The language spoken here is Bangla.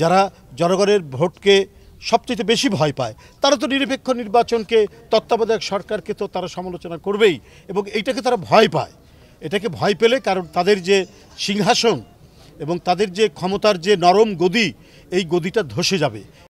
যারা জনগণের ভোটকে সবচেয়ে বেশি ভয় পায় তারা তো নিরপেক্ষ নির্বাচনকে তত্ত্বাবধায়ক সরকারকে তো তারা সমালোচনা করবেই এবং এইটাকে তারা ভয় পায়। এটাকে ভয় পেলে কারণ তাদের যে সিংহাসন এবং তাদের যে ক্ষমতার যে নরম গদি এই গদিটা ধসে যাবে